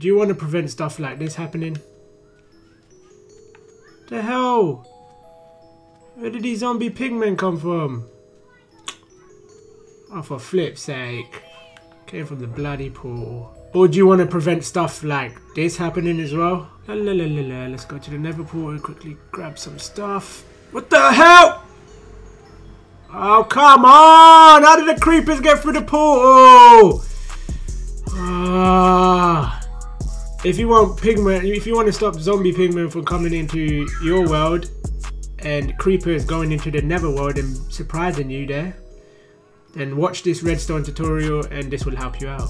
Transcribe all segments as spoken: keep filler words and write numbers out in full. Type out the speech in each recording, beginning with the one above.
do you want to prevent stuff like this happening? The hell? Where did these zombie pigmen come from? Oh, for flip's sake. Came from the bloody pool. Or do you want to prevent stuff like this happening as well? La la la la la. Let's go to the Nether Portal and quickly grab some stuff. What the hell? Oh, come on! How did the creepers get through the portal? Ah. If you want pigmen, if you want to stop zombie pigmen from coming into your world and creepers going into the nether world and surprising you there, then watch this redstone tutorial and this will help you out.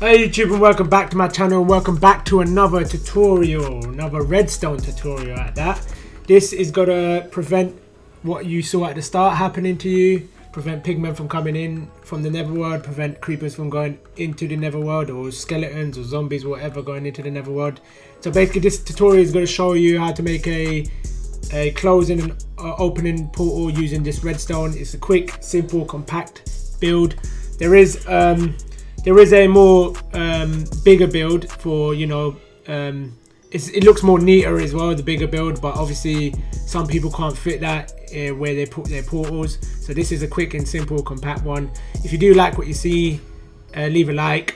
Hey YouTube, and welcome back to my channel. Welcome back to another tutorial, another redstone tutorial at that. This is gonna prevent what you saw at the start happening to you, prevent pigmen from coming in from the netherworld, prevent creepers from going into the netherworld, or skeletons or zombies, whatever, going into the netherworld. So basically this tutorial is going to show you how to make a a closing and opening portal using this redstone. It's a quick, simple, compact build. There is um there is a more um bigger build for, you know, um It's, it looks more neater as well, the bigger build, but obviously some people can't fit that uh, where they put their portals. So this is a quick and simple, compact one. If you do like what you see, uh, leave a like,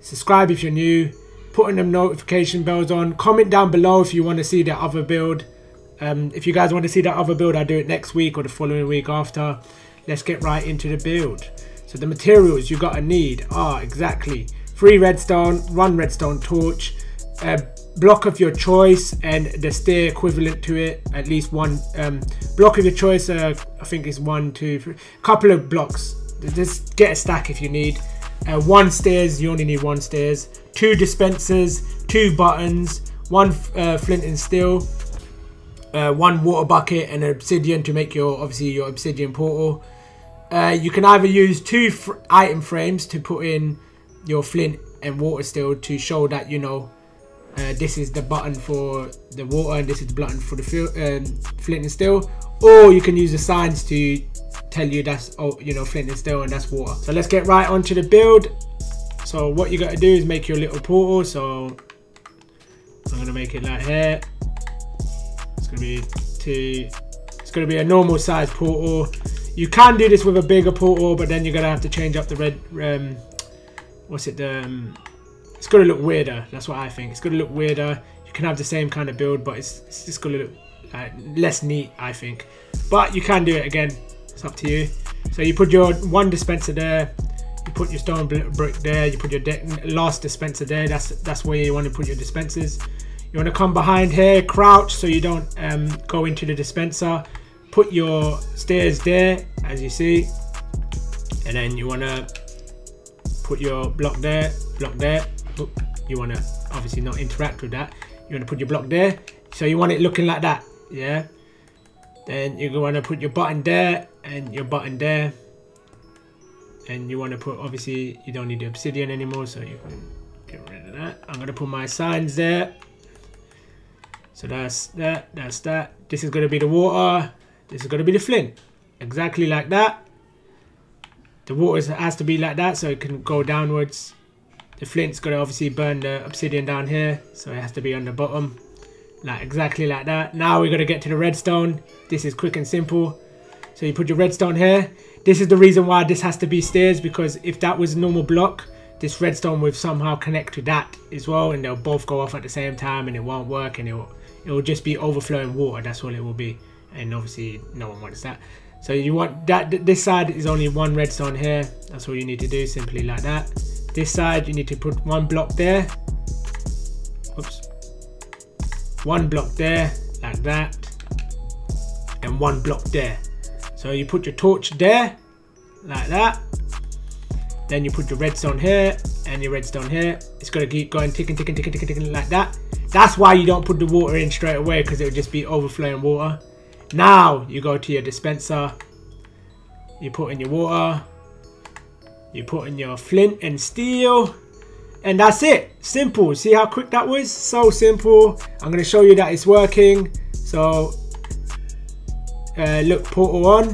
subscribe if you're new, putting them notification bells on, comment down below if you want to see the other build. Um, if you guys want to see that other build, I'll do it next week or the following week after. Let's get right into the build. So the materials you gotta need are exactly three redstone, one redstone torch, a block of your choice and the stair equivalent to it, at least one um block of your choice. uh, I think it's one, two, three, couple of blocks. Just get a stack if you need. Uh, one stairs, you only need one stairs, two dispensers, two buttons, one uh, flint and steel, uh, one water bucket and obsidian to make your obviously your obsidian portal. Uh, you can either use two fr item frames to put in your flint and water steel to show that, you know, Uh, this is the button for the water and this is the button for the fil um, flint and steel, or you can use the signs to tell you that's, oh, you know, flint and steel and that's water. So let's get right onto the build. So what you got to do is make your little portal. So I'm gonna make it like here. It's gonna be two. It's gonna be a normal size portal. You can do this with a bigger portal, but then you're gonna have to change up the red. Um, what's it? The um, It's gonna look weirder. That's what I think. It's gonna look weirder. You can have the same kind of build, but it's, it's just gonna look uh, less neat, I think. But you can do it again. It's up to you. So you put your one dispenser there. You put your stone brick there. You put your last dispenser there. That's that's where you want to put your dispensers. You want to come behind here, crouch so you don't um, go into the dispenser. Put your stairs there, as you see, and then you want to put your block there, block there. You want to obviously not interact with that. You want to put your block there, so you want it looking like that, yeah. Then you want to put your button there and your button there, and you want to put, obviously you don't need the obsidian anymore, so you can get rid of that. I'm going to put my signs there, so that's that, that's that. This is going to be the water, this is going to be the flint, exactly like that. The water has to be like that so it can go downwards. The flint's gonna obviously burn the obsidian down here, so it has to be on the bottom, like exactly like that. Now we're gonna get to the redstone. This is quick and simple. So you put your redstone here. This is the reason why this has to be stairs, because if that was a normal block, this redstone would somehow connect to that as well, and they'll both go off at the same time, and it won't work, and it'll it'll just be overflowing water. That's all it will be, and obviously no one wants that. So you want that. This side is only one redstone here. That's all you need to do, simply like that. This side, you need to put one block there. Oops. One block there, like that. And one block there. So you put your torch there, like that. Then you put your redstone here, and your redstone here. It's gonna keep going ticking, ticking, ticking, ticking, ticking, like that. That's why you don't put the water in straight away, because it would just be overflowing water. Now, you go to your dispenser. You put in your water. You put in your flint and steel, and that's it. Simple. See how quick that was? So simple. I'm going to show you that it's working. So uh, look, portal on,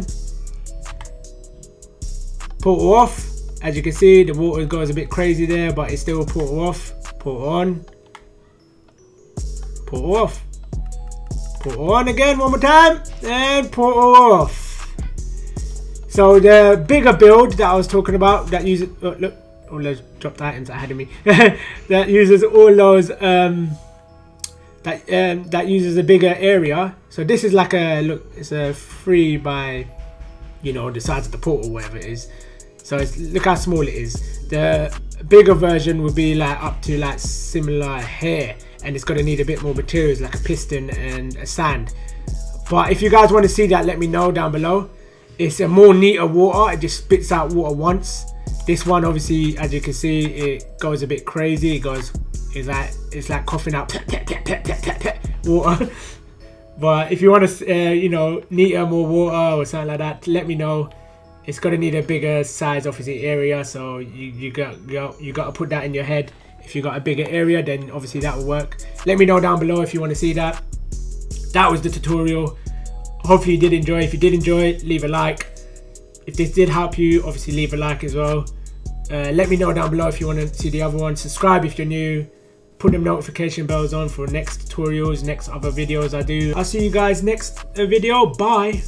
portal off, As you can see, the water goes a bit crazy there, but it still put off, put on, put off, put on again one more time, and put off. So the bigger build that I was talking about, that uses oh, look, all those dropped items I had in me, that uses all those um, that um, that uses a bigger area. So this is like a look, it's a three by, you know, the size of the portal, whatever it is. So it's, look how small it is. The bigger version would be like up to like similar hair, and it's gonna need a bit more materials like a piston and a sand. But if you guys want to see that, let me know down below. It's a more neater water, it just spits out water once. This one obviously, as you can see, it goes a bit crazy. It goes, it's like, it's like coughing out water. But if you want to, uh, you know, neater, more water or something like that, let me know. It's gonna need a bigger size, obviously, area. So you, you got, you got, you got to put that in your head. If you got a bigger area, then obviously that will work. Let me know down below if you want to see that. That was the tutorial. Hopefully you did enjoy. If you did enjoy, leave a like. If this did help you, obviously leave a like as well. Uh, let me know down below if you want to see the other one. Subscribe if you're new. Put them notification bells on for next tutorials, next other videos I do. I'll see you guys next video. Bye.